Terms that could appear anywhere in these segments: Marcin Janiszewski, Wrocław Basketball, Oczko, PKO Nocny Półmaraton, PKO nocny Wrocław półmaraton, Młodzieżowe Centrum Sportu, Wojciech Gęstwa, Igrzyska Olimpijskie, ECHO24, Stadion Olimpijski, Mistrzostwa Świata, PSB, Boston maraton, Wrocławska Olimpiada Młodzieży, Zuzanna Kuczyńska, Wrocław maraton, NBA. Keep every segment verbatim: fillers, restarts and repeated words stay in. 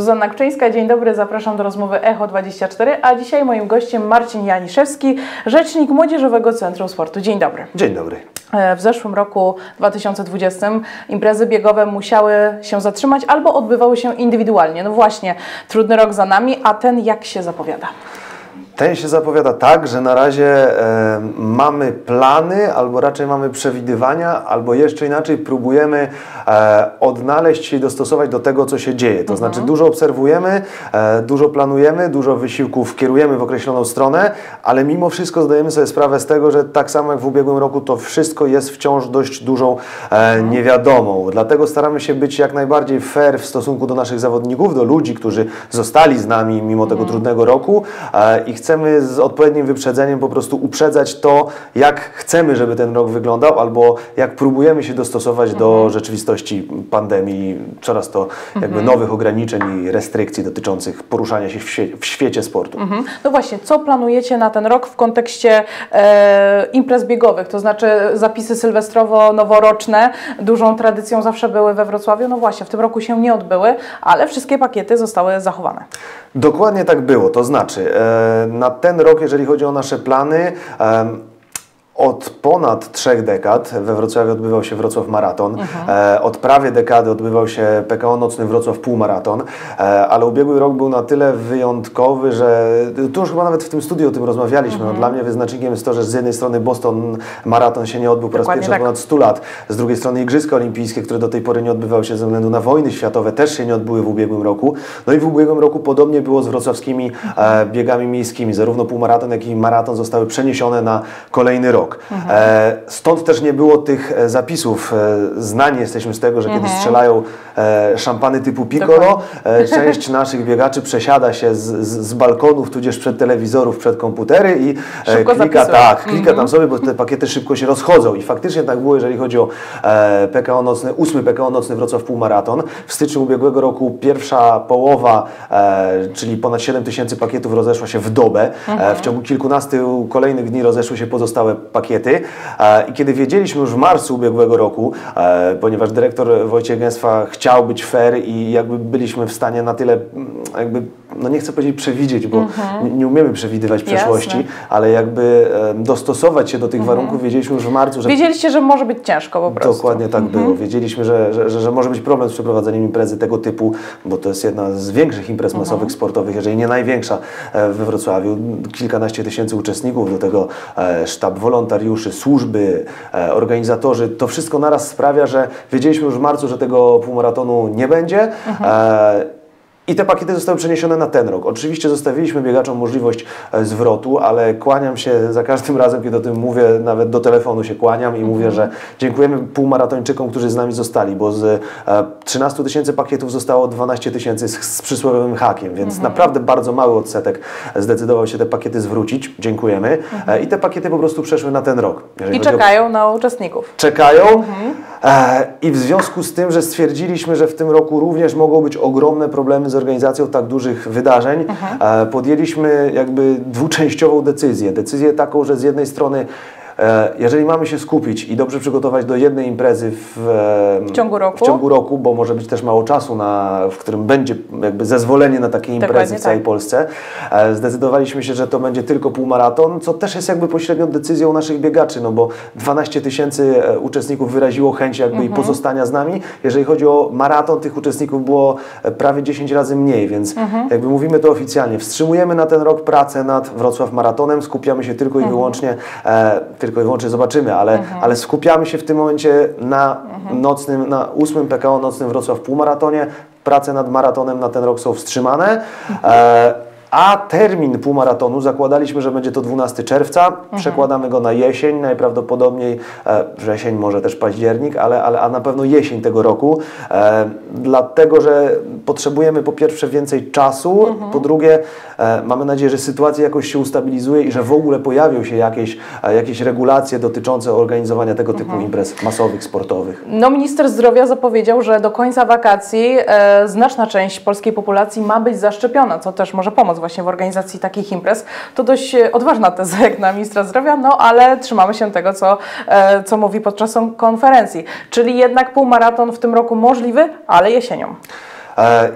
Zuzanna Kuczyńska, dzień dobry, zapraszam do rozmowy echo dwadzieścia cztery, a dzisiaj moim gościem Marcin Janiszewski, rzecznik Młodzieżowego Centrum Sportu. Dzień dobry. Dzień dobry. W zeszłym roku dwa tysiące dwudziestym imprezy biegowe musiały się zatrzymać albo odbywały się indywidualnie. No właśnie, trudny rok za nami, a ten jak się zapowiada? Ten się zapowiada tak, że na razie e, mamy plany, albo raczej mamy przewidywania, albo jeszcze inaczej próbujemy e, odnaleźć się i dostosować do tego, co się dzieje. To mhm. znaczy dużo obserwujemy, e, dużo planujemy, dużo wysiłków kierujemy w określoną stronę, ale mimo wszystko zdajemy sobie sprawę z tego, że tak samo jak w ubiegłym roku to wszystko jest wciąż dość dużą e, niewiadomą. Dlatego staramy się być jak najbardziej fair w stosunku do naszych zawodników, do ludzi, którzy zostali z nami mimo tego mhm. trudnego roku e, i chcemy Chcemy z odpowiednim wyprzedzeniem po prostu uprzedzać to, jak chcemy, żeby ten rok wyglądał, albo jak próbujemy się dostosować mhm. do rzeczywistości pandemii, coraz to jakby mhm. nowych ograniczeń i restrykcji dotyczących poruszania się w, świe w świecie sportu. Mhm. No właśnie, co planujecie na ten rok w kontekście e, imprez biegowych? To znaczy zapisy sylwestrowo-noworoczne, dużą tradycją zawsze były we Wrocławiu. No właśnie, w tym roku się nie odbyły, ale wszystkie pakiety zostały zachowane. Dokładnie tak było, to znaczy e, na ten rok, jeżeli chodzi o nasze plany, um... od ponad trzech dekad we Wrocławiu odbywał się Wrocław Maraton, mhm. od prawie dekady odbywał się P K O Nocny Wrocław Półmaraton, ale ubiegły rok był na tyle wyjątkowy, że tu już chyba nawet w tym studiu o tym rozmawialiśmy. Mhm. No, dla mnie wyznacznikiem jest to, że z jednej strony Boston Maraton się nie odbył po raz pierwszy od ponad stu lat, z drugiej strony Igrzyska Olimpijskie, które do tej pory nie odbywały się ze względu na wojny światowe, też się nie odbyły w ubiegłym roku. No i w ubiegłym roku podobnie było z wrocławskimi mhm. biegami miejskimi. Zarówno półmaraton, jak i maraton zostały przeniesione na kolejny rok. Mhm. Stąd też nie było tych zapisów. Znani jesteśmy z tego, że mhm. kiedy strzelają szampany typu piccolo, część naszych biegaczy przesiada się z, z balkonów, tudzież przed telewizorów, przed komputery i szybko klika, zapisuje. tak, klika mhm. tam sobie, bo te pakiety szybko się rozchodzą. I faktycznie tak było, jeżeli chodzi o P K O nocny, ósmy P K O nocny Wrocław Półmaraton. W styczniu ubiegłego roku pierwsza połowa, czyli ponad siedem tysięcy pakietów rozeszła się w dobę. Mhm. W ciągu kilkunastu kolejnych dni rozeszły się pozostałe pakiety. I kiedy wiedzieliśmy już w marcu ubiegłego roku, ponieważ dyrektor Wojciech Gęstwa chciał być fair i jakby byliśmy w stanie na tyle jakby, no nie chcę powiedzieć przewidzieć, bo mm-hmm. nie umiemy przewidywać przeszłości, Jasne. ale jakby dostosować się do tych mm-hmm. warunków, wiedzieliśmy już w marcu, że... Wiedzieliście, że może być ciężko po prostu. Dokładnie tak mm-hmm. było. Wiedzieliśmy, że, że, że może być problem z przeprowadzeniem imprezy tego typu, bo to jest jedna z większych imprez mm-hmm. masowych, sportowych, jeżeli nie największa we Wrocławiu. Kilkanaście tysięcy uczestników, do tego sztab wolontariuszy, służby, organizatorzy. To wszystko naraz sprawia, że wiedzieliśmy już w marcu, że tego półmaratonu nie będzie. Mhm. E I te pakiety zostały przeniesione na ten rok. Oczywiście zostawiliśmy biegaczom możliwość zwrotu, ale kłaniam się za każdym razem, kiedy o tym mówię, nawet do telefonu się kłaniam i mówię, że dziękujemy półmaratończykom, którzy z nami zostali, bo z trzynastu tysięcy pakietów zostało dwanaście tysięcy z przysłowiowym hakiem, więc mhm. naprawdę bardzo mały odsetek zdecydował się te pakiety zwrócić. Dziękujemy. Mhm. I te pakiety po prostu przeszły na ten rok. I czekają o... na uczestników. Czekają. Mhm. I w związku z tym, że stwierdziliśmy, że w tym roku również mogą być ogromne problemy z organizacją tak dużych wydarzeń, mhm. podjęliśmy jakby dwuczęściową decyzję. Decyzję taką, że z jednej strony jeżeli mamy się skupić i dobrze przygotować do jednej imprezy w, w, ciągu roku. w ciągu roku, bo może być też mało czasu, na, w którym będzie jakby zezwolenie na takie imprezy Dokładnie w całej tak. Polsce, zdecydowaliśmy się, że to będzie tylko półmaraton, co też jest jakby pośrednią decyzją naszych biegaczy, no bo dwanaście tysięcy uczestników wyraziło chęć jakby mhm. i pozostania z nami. Jeżeli chodzi o maraton, tych uczestników było prawie dziesięć razy mniej, więc mhm. jakby mówimy to oficjalnie. Wstrzymujemy na ten rok pracę nad Wrocław Maratonem, skupiamy się tylko i mhm. wyłącznie e, tylko i wyłącznie zobaczymy, ale, mhm. ale skupiamy się w tym momencie na nocnym, na ósmym P K O nocnym Wrocław półmaratonie. Prace nad maratonem na ten rok są wstrzymane. Mhm. E A termin półmaratonu zakładaliśmy, że będzie to dwunastego czerwca. Mhm. Przekładamy go na jesień, najprawdopodobniej e, wrzesień, może też październik, ale, ale a na pewno jesień tego roku. E, dlatego, że potrzebujemy po pierwsze więcej czasu, mhm. po drugie e, mamy nadzieję, że sytuacja jakoś się ustabilizuje i że w ogóle pojawią się jakieś, e, jakieś regulacje dotyczące organizowania tego typu mhm. imprez masowych, sportowych. No, minister zdrowia zapowiedział, że do końca wakacji e, znaczna część polskiej populacji ma być zaszczepiona, co też może pomóc właśnie w organizacji takich imprez. To dość odważna teza jak na ministra zdrowia, no ale trzymamy się tego, co, co mówi podczas konferencji. Czyli jednak półmaraton w tym roku możliwy, ale jesienią.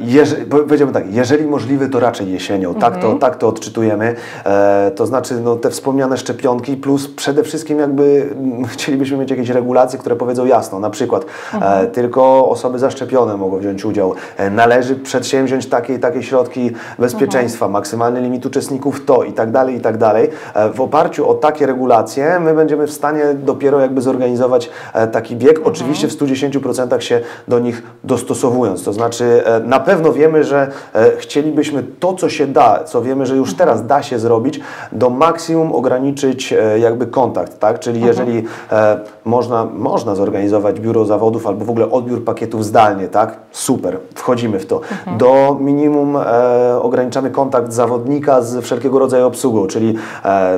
Jeżeli, powiedziałbym tak, jeżeli możliwy, to raczej jesienią, mhm. tak, to, tak to odczytujemy, e, to znaczy no, te wspomniane szczepionki plus przede wszystkim jakby m, chcielibyśmy mieć jakieś regulacje, które powiedzą jasno, na przykład mhm. e, tylko osoby zaszczepione mogą wziąć udział, e, należy przedsięwziąć takie i takie środki bezpieczeństwa, mhm. maksymalny limit uczestników to i tak dalej, i tak dalej. E, w oparciu o takie regulacje my będziemy w stanie dopiero jakby zorganizować e, taki bieg, mhm. oczywiście w stu dziesięciu procentach się do nich dostosowując, to znaczy na pewno wiemy, że chcielibyśmy to, co się da, co wiemy, że już teraz da się zrobić, do maksimum ograniczyć jakby kontakt, tak? Czyli mhm. jeżeli można, można zorganizować biuro zawodów albo w ogóle odbiór pakietów zdalnie, tak? Super, wchodzimy w to. Mhm. Do minimum ograniczamy kontakt zawodnika z wszelkiego rodzaju obsługą, czyli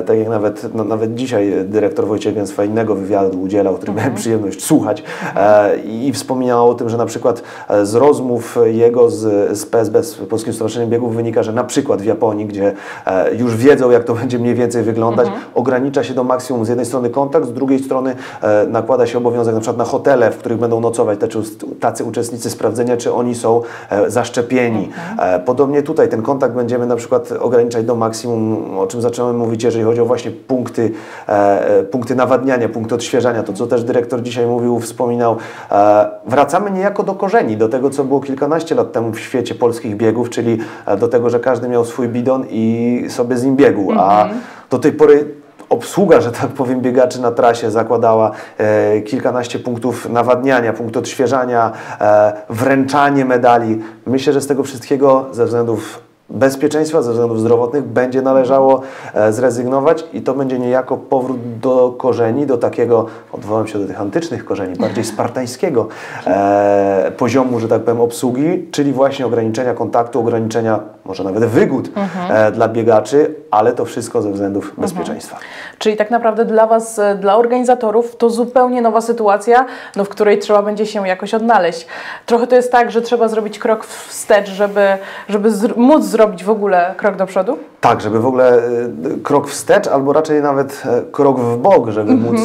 tak jak nawet, no, nawet dzisiaj dyrektor Wojciech Gęstwa innego wywiadu udzielał, który mhm. miałem przyjemność słuchać mhm. i wspominał o tym, że na przykład z rozmów jego z, z P S B, z Polskim Stowarzyszeniem Biegów wynika, że na przykład w Japonii, gdzie e, już wiedzą, jak to będzie mniej więcej wyglądać, mhm. ogranicza się do maksimum z jednej strony kontakt, z drugiej strony e, nakłada się obowiązek na przykład na hotele, w których będą nocować te, czy, tacy uczestnicy, sprawdzenia, czy oni są e, zaszczepieni. Mhm. E, podobnie tutaj ten kontakt będziemy na przykład ograniczać do maksimum, o czym zacząłem mówić, jeżeli chodzi o właśnie punkty, e, punkty nawadniania, punkty odświeżania, to co też dyrektor dzisiaj mówił, wspominał. E, wracamy niejako do korzeni, do tego, co było kilkanaście lat temu w świecie polskich biegów, czyli do tego, że każdy miał swój bidon i sobie z nim biegł, mm-hmm. a do tej pory obsługa, że tak powiem, biegaczy na trasie zakładała e, kilkanaście punktów nawadniania, punkt odświeżania, e, wręczanie medali. Myślę, że z tego wszystkiego ze względów bezpieczeństwa, ze względów zdrowotnych będzie należało e, zrezygnować i to będzie niejako powrót do korzeni, do takiego, odwołam się do tych antycznych korzeni, bardziej spartańskiego e, poziomu, że tak powiem, obsługi, czyli właśnie ograniczenia kontaktu, ograniczenia może nawet wygód mhm. e, dla biegaczy, ale to wszystko ze względów mhm. bezpieczeństwa. Czyli tak naprawdę dla Was, dla organizatorów, to zupełnie nowa sytuacja, no, w której trzeba będzie się jakoś odnaleźć. Trochę to jest tak, że trzeba zrobić krok wstecz, żeby, żeby móc zrobić zrobić w ogóle krok do przodu? Tak, żeby w ogóle krok wstecz, albo raczej nawet krok w bok, żeby mm-hmm. móc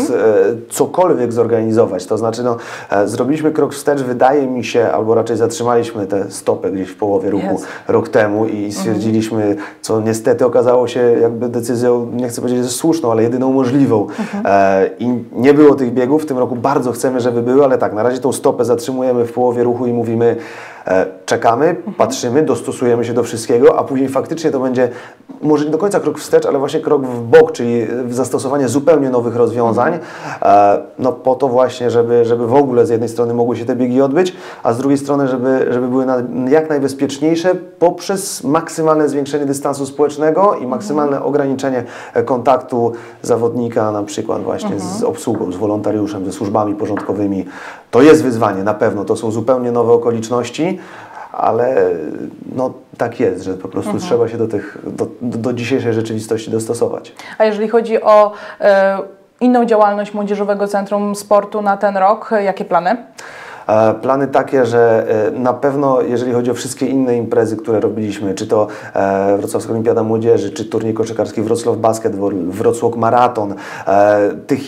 cokolwiek zorganizować. To znaczy, no, zrobiliśmy krok wstecz, wydaje mi się, albo raczej zatrzymaliśmy tę stopę gdzieś w połowie ruchu yes. rok temu i stwierdziliśmy, mm-hmm. co niestety okazało się jakby decyzją, nie chcę powiedzieć, że słuszną, ale jedyną możliwą. Mm-hmm. I nie było tych biegów, w tym roku bardzo chcemy, żeby były, ale tak, na razie tą stopę zatrzymujemy w połowie ruchu i mówimy, czekamy, mhm. patrzymy, dostosujemy się do wszystkiego, a później faktycznie to będzie może nie do końca krok wstecz, ale właśnie krok w bok, czyli zastosowanie zupełnie nowych rozwiązań, mhm. no po to właśnie, żeby, żeby w ogóle z jednej strony mogły się te biegi odbyć, a z drugiej strony, żeby, żeby były jak najbezpieczniejsze poprzez maksymalne zwiększenie dystansu społecznego i maksymalne mhm. ograniczenie kontaktu zawodnika na przykład właśnie mhm. z obsługą, z wolontariuszem, ze służbami porządkowymi. To jest wyzwanie na pewno, to są zupełnie nowe okoliczności, ale no, tak jest, że po prostu mhm. trzeba się do, tych, do, do dzisiejszej rzeczywistości dostosować. A jeżeli chodzi o y, inną działalność Młodzieżowego Centrum Sportu na ten rok, jakie plany? Plany takie, że na pewno, jeżeli chodzi o wszystkie inne imprezy, które robiliśmy, czy to Wrocławska Olimpiada Młodzieży, czy turniej koszykarski Wrocław Basketball, Wrocław maraton, tych,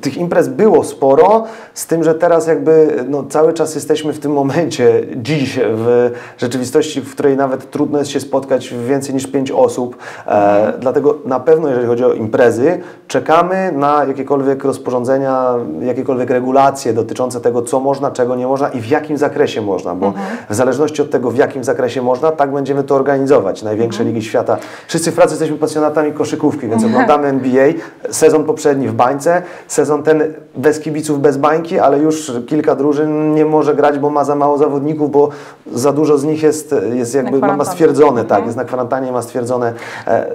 tych imprez było sporo, z tym, że teraz jakby no, cały czas jesteśmy w tym momencie, dziś, w rzeczywistości, w której nawet trudno jest się spotkać więcej niż pięć osób, mhm. dlatego na pewno, jeżeli chodzi o imprezy, czekamy na jakiekolwiek rozporządzenia, jakiekolwiek regulacje dotyczące tego, co można Można, czego nie można i w jakim zakresie można, bo mhm. w zależności od tego, w jakim zakresie można, tak będziemy to organizować. Największe mhm. ligi świata. Wszyscy w pracy jesteśmy pasjonatami koszykówki, więc oglądamy N B A. Sezon poprzedni w bańce, sezon ten bez kibiców, bez bańki, ale już kilka drużyn nie może grać, bo ma za mało zawodników, bo za dużo z nich jest, jest jakby ma stwierdzone, tak, mhm. jest na kwarantannie, ma stwierdzone. E,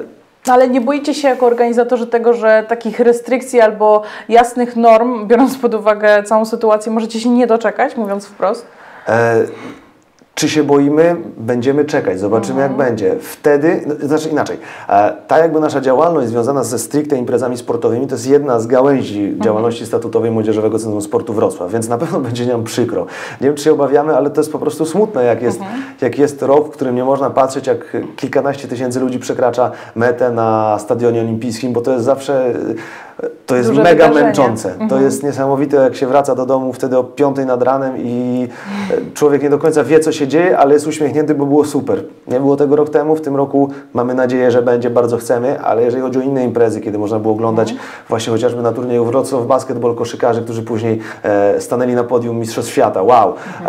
No ale nie boicie się jako organizatorzy tego, że takich restrykcji albo jasnych norm, biorąc pod uwagę całą sytuację, możecie się nie doczekać, mówiąc wprost? E Czy się boimy? Będziemy czekać, zobaczymy mhm. jak będzie. Wtedy, no, znaczy inaczej, e, ta jakby nasza działalność związana ze stricte imprezami sportowymi to jest jedna z gałęzi mhm. działalności statutowej Młodzieżowego Centrum Sportu Wrocław, więc na pewno będzie nam przykro. Nie wiem, czy się obawiamy, ale to jest po prostu smutne, jak jest, mhm. jak jest rok, w którym nie można patrzeć, jak kilkanaście tysięcy ludzi przekracza metę na Stadionie Olimpijskim, bo to jest zawsze To jest mega wydarzenie. Męczące. Mhm. To jest niesamowite, jak się wraca do domu wtedy o piątej nad ranem i człowiek nie do końca wie, co się dzieje, ale jest uśmiechnięty, bo było super. Nie było tego rok temu, w tym roku mamy nadzieję, że będzie, bardzo chcemy, ale jeżeli chodzi o inne imprezy, kiedy można było oglądać mhm. właśnie chociażby na turnieju Wrocław Basketball koszykarzy, którzy później e, stanęli na podium Mistrzostw Świata. Wow! Mhm.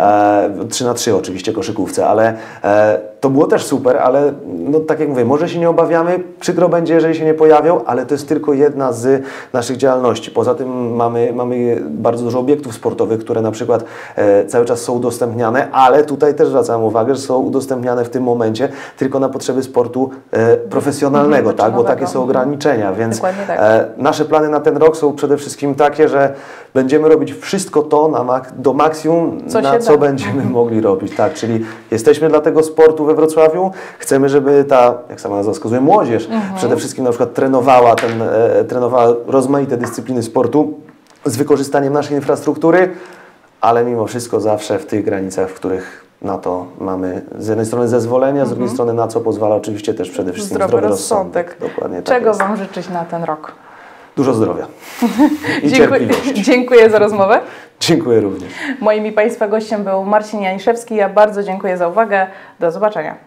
E, trzy na trzy oczywiście koszykówce, ale e, to było też super, ale no, tak jak mówię, może się nie obawiamy, przykro będzie, jeżeli się nie pojawią, ale to jest tylko jedna z naszych działalności. Poza tym mamy, mamy bardzo dużo obiektów sportowych, które na przykład e, cały czas są udostępniane, ale tutaj też zwracam uwagę, że są udostępniane w tym momencie tylko na potrzeby sportu e, profesjonalnego, tak? Bo takie są ograniczenia, więc e, nasze plany na ten rok są przede wszystkim takie, że będziemy robić wszystko to na mak do maksimum, co na co da. będziemy mogli robić. Tak, czyli jesteśmy dla tego sportu we Wrocławiu, chcemy, żeby ta, jak sama nazwa wskazuje, młodzież mhm. przede wszystkim na przykład trenowała, ten, e, trenowała rozmaite dyscypliny sportu z wykorzystaniem naszej infrastruktury, ale mimo wszystko zawsze w tych granicach, w których na to mamy z jednej strony zezwolenia, mm-hmm. z drugiej strony na co pozwala oczywiście też przede wszystkim zdrowy, zdrowy rozsądek. rozsądek. Dokładnie tak. Czego jest. Wam życzyć na ten rok? Dużo zdrowia i cierpliwości. Dziękuję za rozmowę. Dziękuję również. Moim i Państwa gościem był Marcin Janiszewski. Ja bardzo dziękuję za uwagę. Do zobaczenia.